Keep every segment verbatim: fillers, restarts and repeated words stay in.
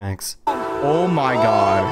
Thanks. Oh my god.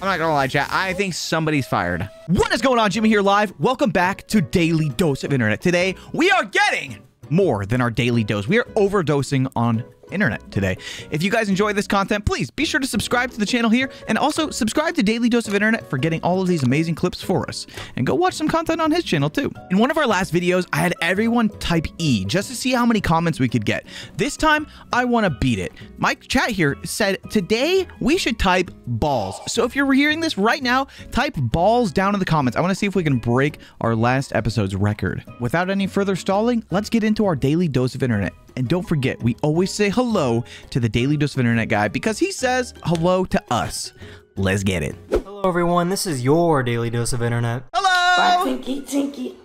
I'm not gonna lie, chat. I think somebody's fired. What is going on? Jimmy here live. Welcome back to Daily Dose of Internet. Today, we are getting more than our daily dose. We are overdosing on internet today. If you guys enjoy this content, please be sure to subscribe to the channel here and also subscribe to Daily Dose of Internet for getting all of these amazing clips for us, and go watch some content on his channel too. In one of our last videos, I had everyone type E just to see how many comments we could get. This time, I want to beat it. My chat here said today we should type balls. So if you're hearing this right now, type balls down in the comments. I want to see if we can break our last episode's record. Without any further stalling, let's get into our Daily Dose of Internet. And don't forget, we always say hello to the Daily Dose of Internet guy because he says hello to us. Let's get it. Hello, everyone. This is your Daily Dose of Internet. Hello! Bye, Tinky, Tinky.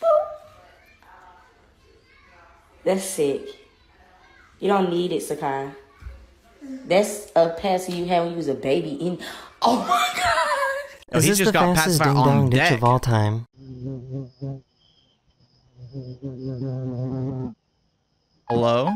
Boop. That's sick. You don't need it, Sakai. That's a pacifier you had when you was a baby. In oh, my God. Oh, is he this just the got fastest ding dong ditch of all time? Hello?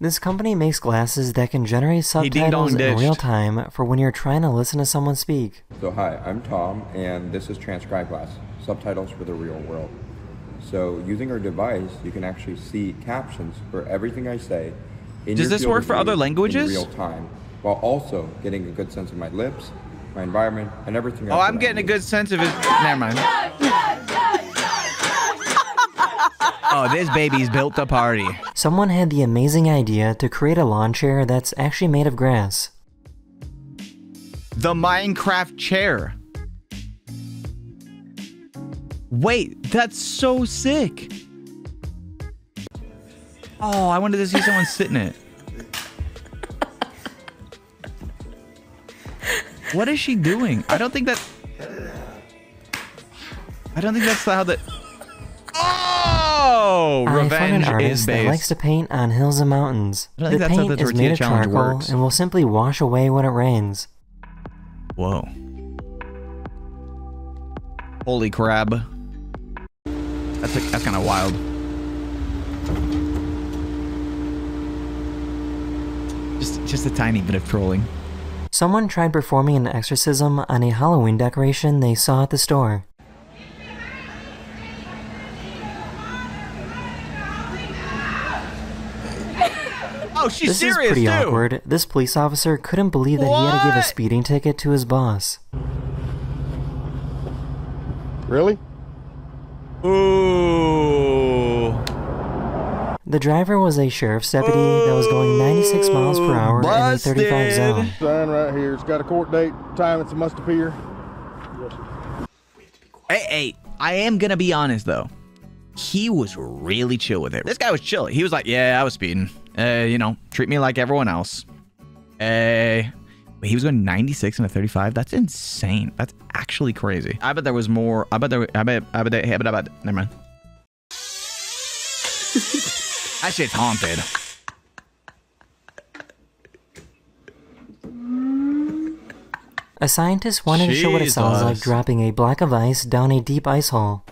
This company makes glasses that can generate subtitles in real time for when you're trying to listen to someone speak. So hi, I'm Tom, and this is Transcribe Glass, subtitles for the real world. So using our device, you can actually see captions for everything I say. In Does this work for other languages? In real time, while also getting a good sense of my lips, my environment, and everything else. Oh, I'm getting a good sense of it. Never mind. Oh, this baby's built a party. Someone had the amazing idea to create a lawn chair that's actually made of grass. The Minecraft chair. Wait, that's so sick. Oh, I wanted to see someone sit in it. What is she doing? I don't think that... I don't think that's how the... Oh, revenge I found an is based. That likes to paint on hills and mountains. The paint is made of charcoal works. And will simply wash away when it rains. Whoa! Holy crab! That's a, that's kind of wild. Just just a tiny bit of trolling. Someone tried performing an exorcism on a Halloween decoration they saw at the store. Oh, she's this serious, is pretty too. Awkward. This police officer couldn't believe that what? He had to give a speeding ticket to his boss. Really? Ooh. The driver was a sheriff's deputy Ooh. That was going ninety-six miles per hour Busted. In a thirty-five zone. Sign right here. It's got a court date. Time it's a must appear. Hey, hey, I am gonna be honest though. He was really chill with it. This guy was chill. He was like, yeah, I was speeding. Uh, you know, treat me like everyone else. Uh, he was going ninety-six and a thirty-five. That's insane. That's actually crazy. I bet there was more. I bet there. I bet. I bet. I bet. I bet. Never mind. That shit's haunted. A scientist wanted Jesus. To show what it sounds like dropping a block of ice down a deep ice hole.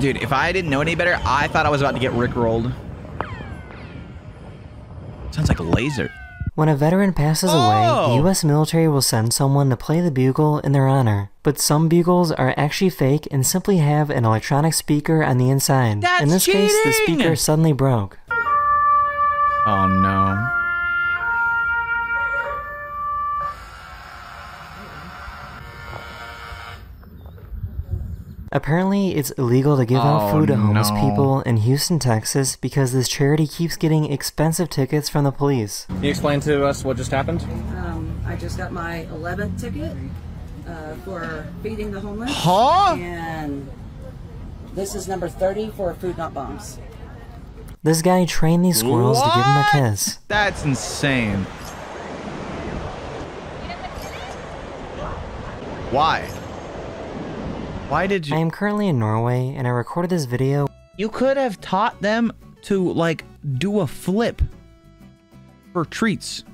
Dude, if I didn't know any better, I thought I was about to get rickrolled. Sounds like a laser. When a veteran passes oh! away, the U S military will send someone to play the bugle in their honor. But some bugles are actually fake and simply have an electronic speaker on the inside. That's in this cheating! Case, the speaker suddenly broke. Oh no. Apparently, it's illegal to give oh, out food to homeless no. people in Houston, Texas, because this charity keeps getting expensive tickets from the police. Can you explain to us what just happened? Um, I just got my eleventh ticket uh, for feeding the homeless. Huh? And this is number thirty for Food Not Bombs. This guy trained these squirrels what? To give him a kiss. That's insane. Why? Why did you? I am currently in Norway and I recorded this video. You could have taught them to like do a flip for treats.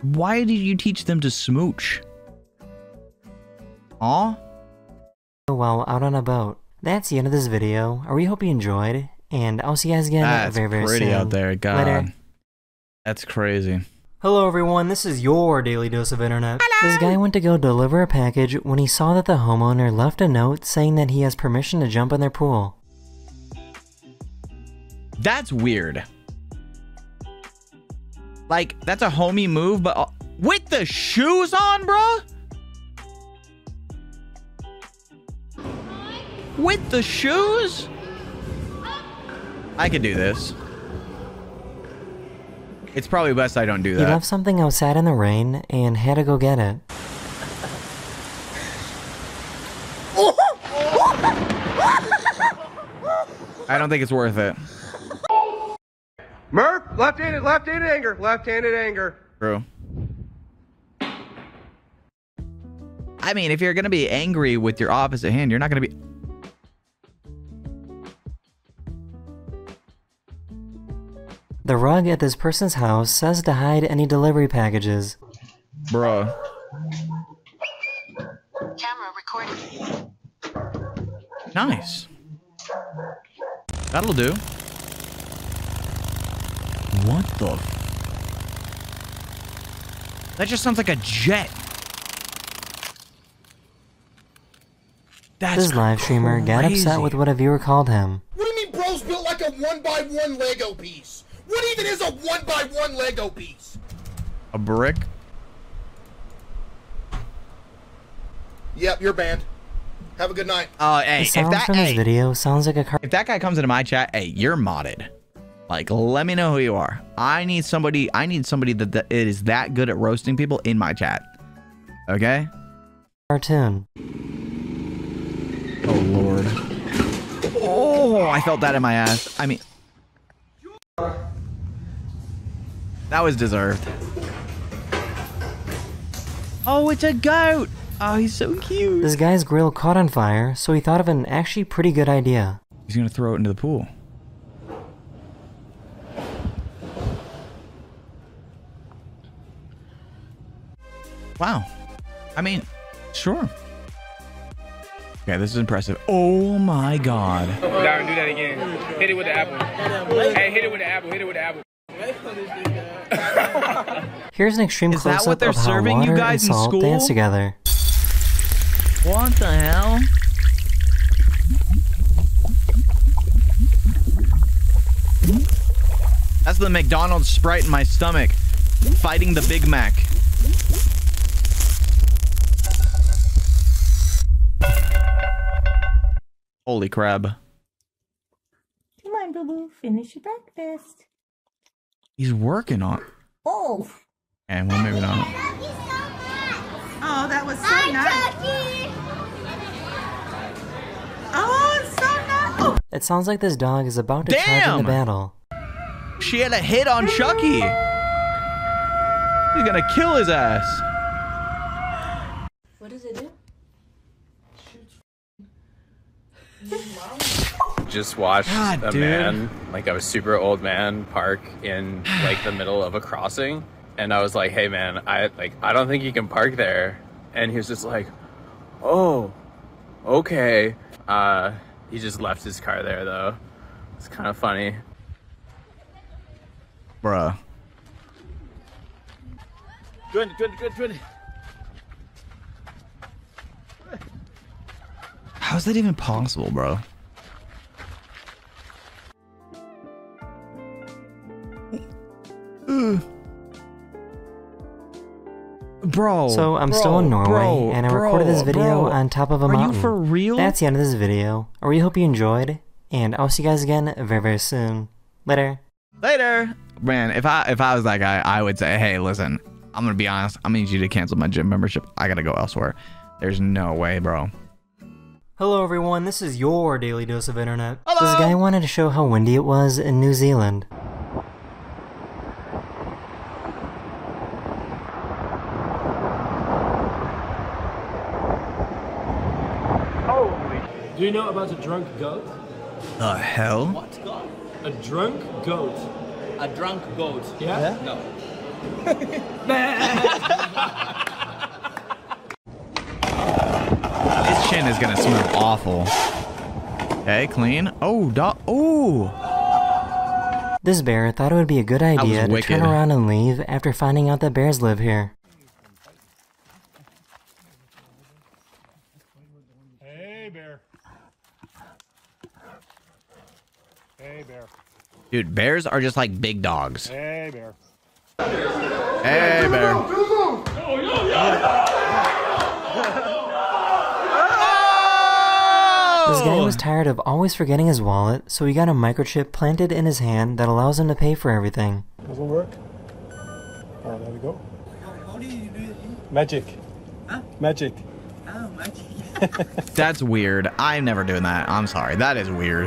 Why did you teach them to smooch? Aw? while out on a boat. That's the end of this video. I really hope you enjoyed, and I'll see you guys again That's very, very pretty soon. Out there, God. Later. That's crazy. Hello everyone, this is your Daily Dose of Internet. Hello. This guy went to go deliver a package when he saw that the homeowner left a note saying that he has permission to jump in their pool. That's weird. Like, that's a homie move, but... Uh, with the shoes on, bruh? With the shoes? I could do this. It's probably best I don't do that. He left something outside in the rain and had to go get it. I don't think it's worth it. Merp, left-handed, left-handed anger, left-handed anger. True. I mean, if you're gonna be angry with your opposite hand, you're not gonna be... The rug at this person's house says to hide any delivery packages. Bruh. Camera recording. Nice. That'll do. What the f- That just sounds like a jet. That's this live streamer crazy. Got upset with what a viewer called him. What do you mean bro's built like a one by one Lego piece? What even is a one by one Lego piece? A brick? Yep, you're banned. Have a good night. Uh, hey, if that, from hey, this video sounds like a car- If that guy comes into my chat, hey, you're modded. Like, let me know who you are. I need somebody, I need somebody that, that is that good at roasting people in my chat. Okay? Cartoon. Oh, Lord. Oh, I felt that in my ass. I mean... That was deserved. Oh, it's a goat! Oh, he's so cute. This guy's grill caught on fire, so he thought of an actually pretty good idea. He's gonna throw it into the pool. Wow. I mean, sure. Okay, this is impressive. Oh my God. Darren, do that again. Hit it with the apple. Hey, hit it with the apple. Hit it with the apple. Here's an extreme close-up. Is that what they're serving you guys in school? Dance together. What the hell? That's the McDonald's Sprite in my stomach, fighting the Big Mac. Holy crab. Come on, Boo-Boo. Finish your breakfast. He's working on... Oh! And we're moving on. I love you so much! Oh, that was so I nice. Oh, it's so nice! Oh. It sounds like this dog is about to Damn. Charge in the battle. She had a hit on Chucky! You're gonna kill his ass! What does it do? Just watched God, a dude. man, like a super old man, park in like the middle of a crossing, and I was like, "Hey, man, I like I don't think you can park there." And he was just like, "Oh, okay." Uh, he just left his car there though. It's kind of funny, bruh. Good, good, good, good. How's that even possible, bro? Bro. So I'm bro, still in Norway, bro, and I bro, recorded this video bro. on top of a Are mountain. Are you for real? That's the end of this video. I really hope you enjoyed, and I'll see you guys again very, very soon. Later. Later, man. If I if I was that guy, I would say, hey, listen, I'm gonna be honest. I'm gonna need you to cancel my gym membership. I gotta go elsewhere. There's no way, bro. Hello everyone, this is your Daily Dose of Internet. Hello. This guy wanted to show how windy it was in New Zealand. Holy... Do you know about a drunk goat? The hell? What goat? A drunk goat. A drunk goat? Yeah? yeah? No. It's skin is gonna smell awful. Okay, clean. Oh, dog. Oh. This bear thought it would be a good idea to turn around and leave after finding out that bears live here. Hey, bear. Hey, bear. Dude, bears are just like big dogs. Hey, bear. Hey, bear. Oh, yo, yo, yo. This guy was tired of always forgetting his wallet, so he got a microchip planted in his hand that allows him to pay for everything. Doesn't work. Alright, there we go. How do you do it? Magic. Huh? Magic. Oh, magic. That's weird. I'm never doing that. I'm sorry. That is weird.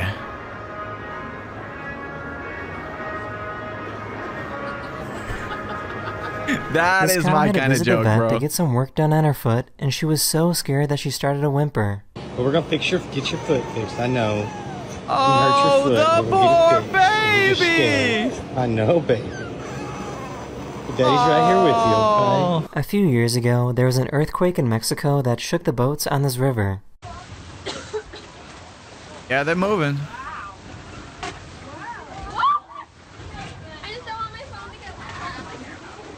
That is my kind of joke, bro. To get some work done on her foot, and she was so scared that she started to whimper. But we're gonna fix your, get your foot fixed. I know. Oh, you hurt your foot. The poor baby. I know, baby. Daddy's oh. right here with you. Okay? A few years ago, there was an earthquake in Mexico that shook the boats on this river. Yeah, they're moving.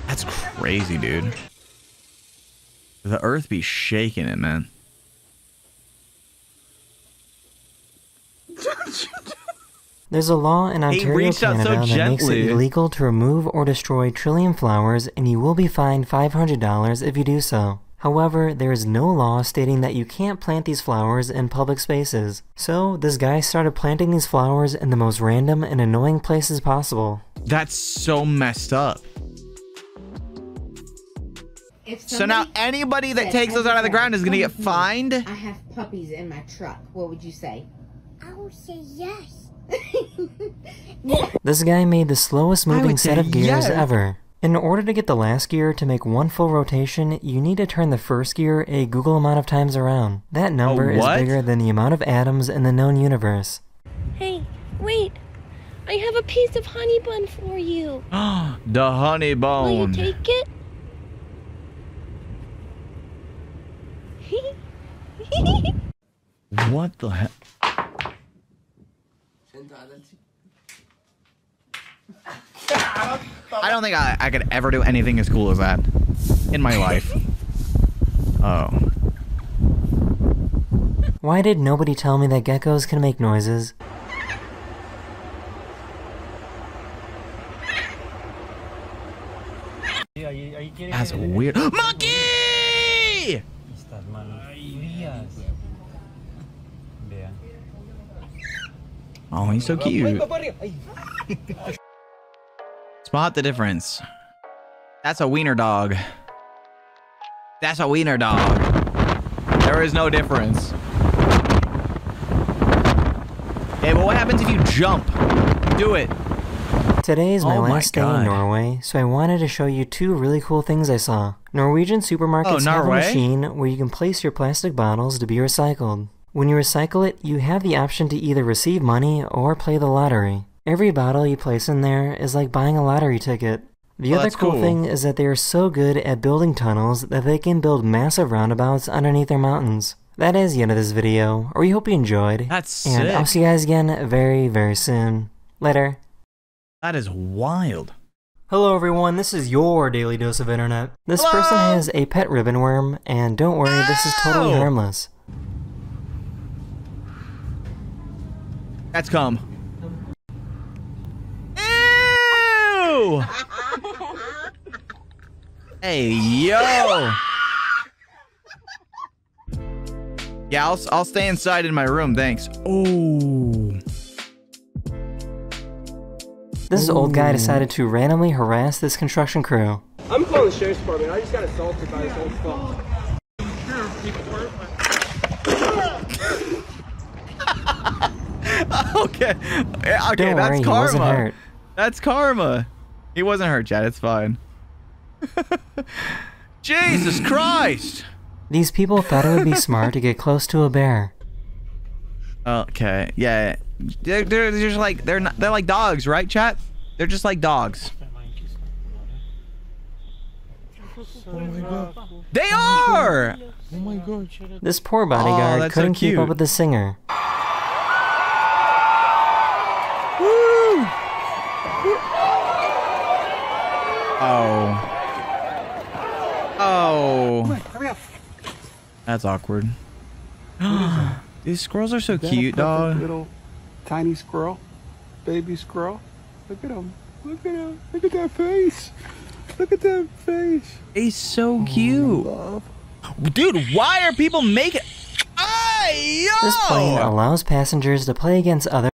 That's crazy, dude. The earth be shaking it, man. There's a law in Ontario, Canada, so that makes it illegal to remove or destroy trillium flowers, and you will be fined five hundred dollars if you do so. However, there is no law stating that you can't plant these flowers in public spaces. So, this guy started planting these flowers in the most random and annoying places possible. That's so messed up. So now anybody that takes those out of the ground is going to get fined? I have puppies in my truck. What would you say? I would say yes. This guy made the slowest moving set of gears yes. ever. In order to get the last gear to make one full rotation, you need to turn the first gear a Google amount of times around. That number is bigger than the amount of atoms in the known universe. Hey, wait. I have a piece of honey bun for you. The honey bone. Will you take it? What the heck? I don't think I, I could ever do anything as cool as that in my life. Oh. Why did nobody tell me that geckos can make noises? That's weird. Monkey! Oh, he's so cute. Spot the difference. That's a wiener dog. That's a wiener dog. There is no difference. Hey, but what happens if you jump? Do it. Today is my oh last my day in Norway, so I wanted to show you two really cool things I saw. Norwegian supermarkets oh, have a machine where you can place your plastic bottles to be recycled. When you recycle it, you have the option to either receive money or play the lottery. Every bottle you place in there is like buying a lottery ticket. The well, other cool, cool thing is that they are so good at building tunnels that they can build massive roundabouts underneath their mountains. That is the end of this video, or we hope you enjoyed. That's and sick. I'll see you guys again very, very soon. Later. That is wild. Hello everyone, this is your Daily Dose of Internet. This Hello? person has a pet ribbon worm, and don't worry, no! this is totally harmless. That's cum. Ew! Hey, yo! Yeah, I'll, I'll stay inside in my room, thanks. Ooh. This Ooh. old guy decided to randomly harass this construction crew. I'm calling the sheriff's department. I just got assaulted by this old fuck. Okay, okay, Don't that's worry, karma. He wasn't hurt. That's karma. He wasn't hurt, Chad. It's fine. Jesus Christ! These people thought it would be smart to get close to a bear. Okay, yeah, they're, they're just like they're not, they're like dogs, right, Chad? They're just like dogs. They are. Oh my god. This poor bodyguard oh, couldn't so keep up with the singer. Woo! Oh. Oh. Come on, hurry up. That's awkward. That? These squirrels are so cute, dog. Little tiny squirrel. Baby squirrel. Look at him. Look at him. Look at that face. Look at that face. He's so cute. Oh, dude, why are people making... Ah, yo! This plane allows passengers to play against other...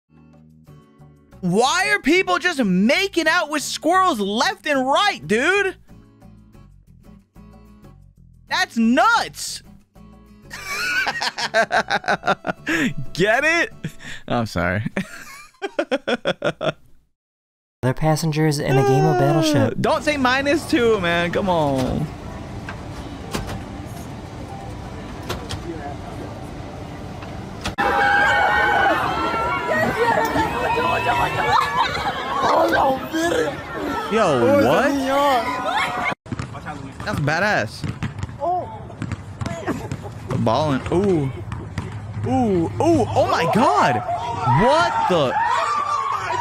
Why are people just making out with squirrels left and right, dude? That's nuts! Get it? Oh, I'm sorry. Other passengers in a game of Battleship. Don't say minus two, man. Come on. Yo, what? That's badass. Ballin'. Ooh. Ooh. Ooh. Oh my god. What the? Oh my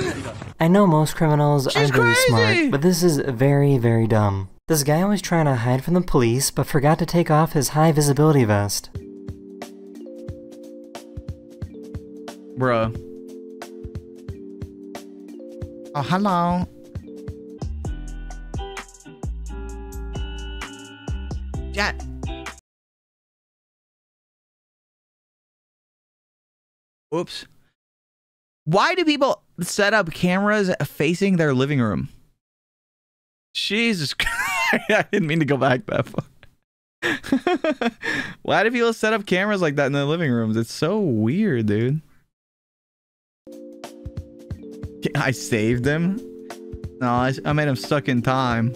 goodness. I know most criminals She's are really smart, but this is very, very dumb. This guy was trying to hide from the police, but forgot to take off his high visibility vest. Bruh. Oh, hello. Yeah. Oops. Why do people set up cameras facing their living room? Jesus Christ. I didn't mean to go back that far. Why do people set up cameras like that in their living rooms? It's so weird, dude. I saved him? No, I, I made him stuck in time.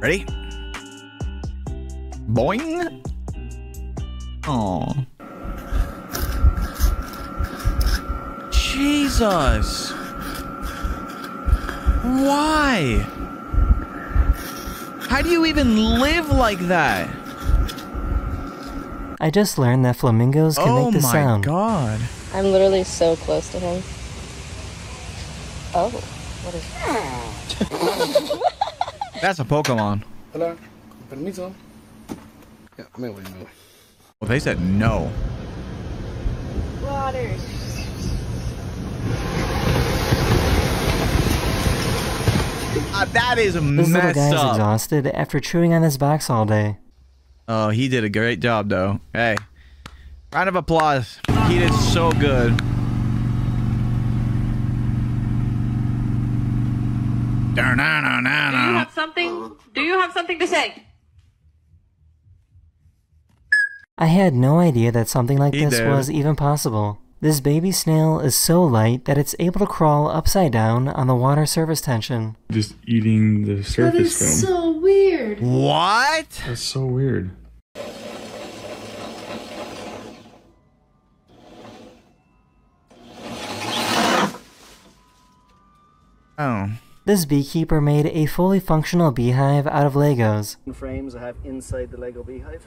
Ready? Boing! Oh, Jesus. Why? How do you even live like that? I just learned that flamingos can oh make the sound. Oh my god. I'm literally so close to him. Oh, what is that? That's a Pokemon. Hello. Permiso. Yeah, wait, wait, wait. Well, they said no. Water. Uh, that is messed up. This little guy's exhausted after chewing on his box all day. Oh, he did a great job, though. Hey, round of applause. He did so good. Do you have something? Do you have something to say? I had no idea that something like he this did. was even possible. This baby snail is so light that it's able to crawl upside down on the water surface tension. Just eating the surface film. That is film. so weird. What? That's so weird. Oh. This beekeeper made a fully functional beehive out of Legos. Frames I have inside the Lego beehive.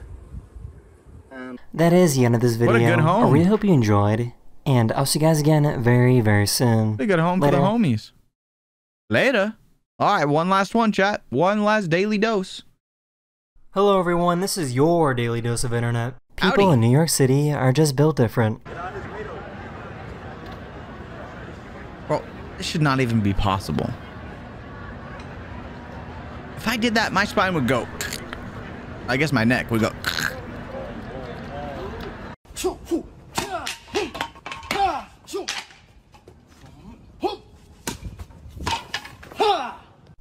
Um, that is the end of this video. What a good home. I really hope you enjoyed, and I'll see you guys again very, very soon. What a good home Later. for the homies. Later. All right, one last one, chat. One last daily dose. Hello, everyone. This is your daily dose of internet. People Howdy. in New York City are just built different. Bro, this should not even be possible. If I did that, my spine would go. I guess my neck would go.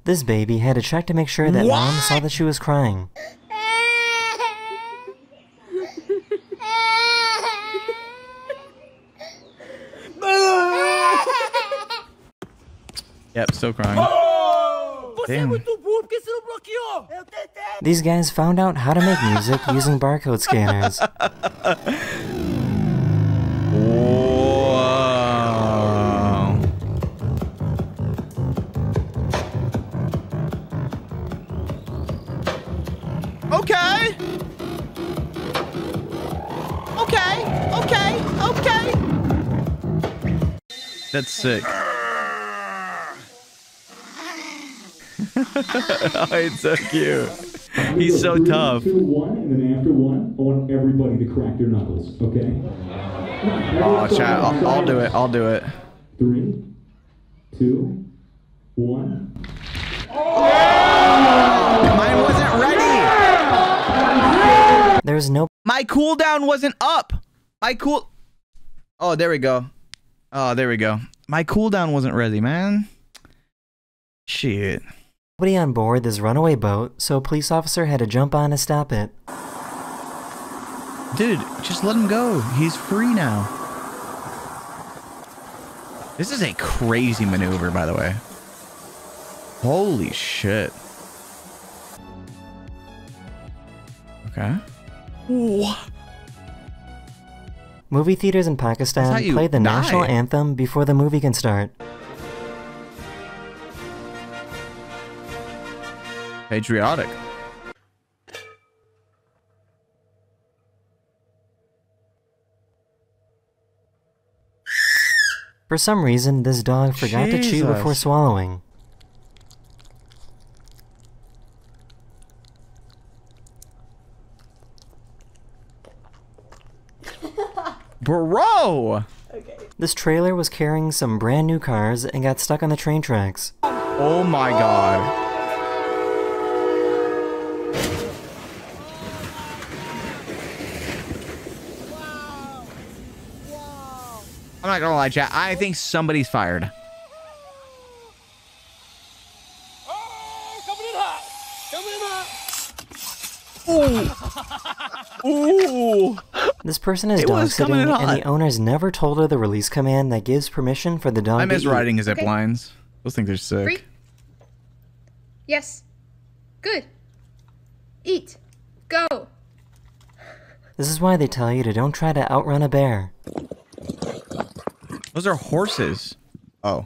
This baby had to check to make sure that what? mom saw that she was crying. Yep, still crying. Oh! Damn. These guys found out how to make music using barcode scanners. That's sick. Oh, it's so cute. He's so tough. After one, and then after one, I want everybody to crack their knuckles, okay? Oh, chat, I'll, I'll do it. I'll do it. Three, two, one. Oh! Mine wasn't ready. There's no. My cooldown wasn't up. My cool. Oh, there we go. Oh, there we go. My cooldown wasn't ready, man. Shit. Nobody on board this runaway boat, so a police officer had to jump on to stop it. Dude, just let him go. He's free now. This is a crazy maneuver, by the way. Holy shit. Okay. Ooh. Movie theaters in Pakistan play the die. national anthem before the movie can start. Patriotic. For some reason, this dog forgot Jesus. to chew before swallowing. Bro! Okay. This trailer was carrying some brand new cars and got stuck on the train tracks. Oh my god. I'm not gonna lie, chat. I think somebody's fired. Oh, coming in hot! Coming in hot! Ooh! Ooh! This person is dog sitting, and hot. the owner's never told her the release command that gives permission for the dog. I miss riding his zip lines. Those things are sick. Free. Yes. Good. Eat. Go. This is why they tell you to don't try to outrun a bear. Those are horses. Oh.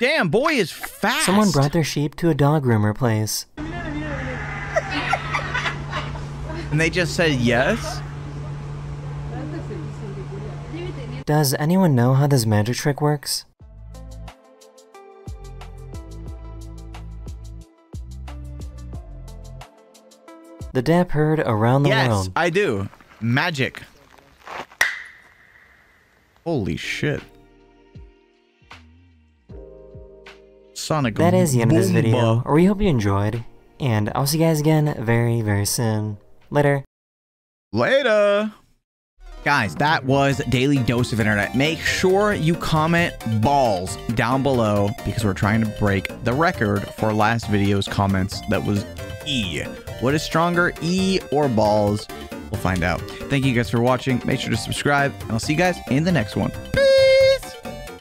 Damn, boy is fast. Someone brought their sheep to a dog groomer place. And they just said yes? Does anyone know how this magic trick works? The dap heard around the yes, world. Yes, I do. Magic. Holy shit. Sonic. That is the end of this video. We hope you enjoyed, and I'll see you guys again very, very soon. Later. Later. Guys, that was Daily Dose of Internet. Make sure you comment balls down below because we're trying to break the record for last video's comments. That was E. What is stronger, E or balls? We'll find out. Thank you guys for watching. Make sure to subscribe, and I'll see you guys in the next one. Peace.